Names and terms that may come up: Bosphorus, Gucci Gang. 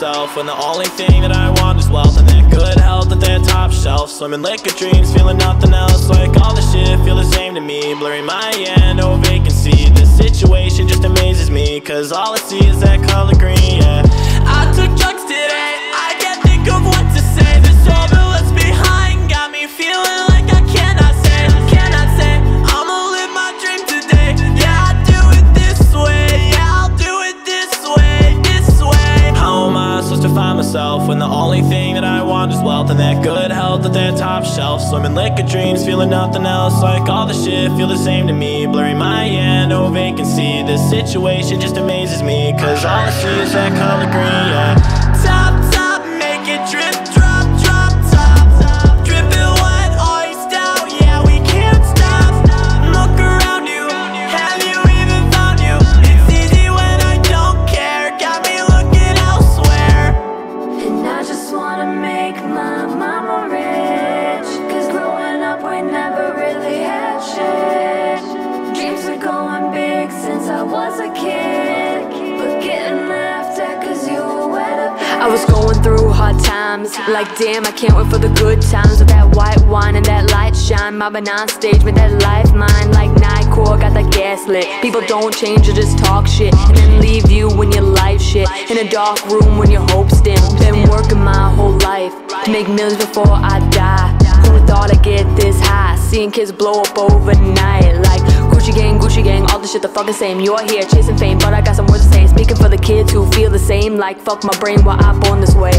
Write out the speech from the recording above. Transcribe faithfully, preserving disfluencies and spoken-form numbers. myself, when the only thing that I want is wealth and that good health at that top shelf. Swimming liquor dreams, feeling nothing else, like all this shit feel the same to me. Blurring my end, no vacancy, this situation just amazes me, cause all I see is that color green, yeah. I took drugs today, I can't think of what to say. This sober what's behind got me feeling like I cannot say, cannot say, I'ma live my dream today. Yeah, I'll do it this way, yeah, I'll do it this way, this way. How am I supposed to find myself when the only thing that I want is wealth and that good health at that top shelf? Swimming liquor dreams, feeling nothing else, like all the shit feel the same to me. Blurring my end, no vacancy, this situation just amazes me, cause all I see is that color green, yeah. I was going through hard times, like damn, I can't wait for the good times. With that white wine and that light shine, mobbing on stage with that life mine. Like Nycor, got that gas lit. People don't change, they just talk shit, and then leave you when your life shit. In a dark room when your hopes dim. Been working my whole life to make millions before I die. Who thought I'd get this high? Seeing kids blow up overnight, like Gucci Gang, Gucci Gang, all this shit the fucking same. You're here chasing fame, but I got some words to say. Speaking for the kids who feel the same, like fuck my brain while I born this way.